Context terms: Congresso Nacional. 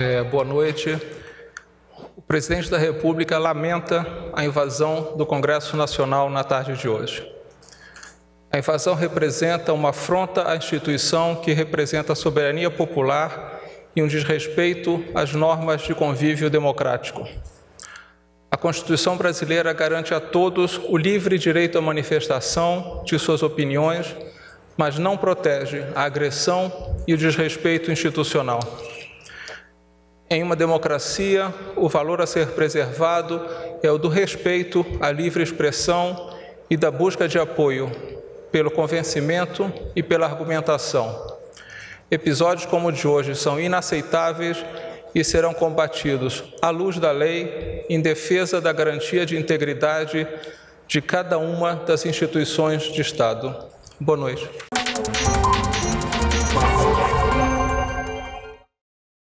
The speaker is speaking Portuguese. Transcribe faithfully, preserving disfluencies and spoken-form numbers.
É, boa noite. O presidente da República lamenta a invasão do Congresso Nacional na tarde de hoje. A invasão representa uma afronta à instituição que representa a soberania popular e um desrespeito às normas de convívio democrático. A Constituição brasileira garante a todos o livre direito à manifestação de suas opiniões, mas não protege a agressão e o desrespeito institucional. Em uma democracia, o valor a ser preservado é o do respeito à livre expressão e da busca de apoio, pelo convencimento e pela argumentação. Episódios como o de hoje são inaceitáveis e serão combatidos à luz da lei, em defesa da garantia de integridade de cada uma das instituições de Estado. Boa noite.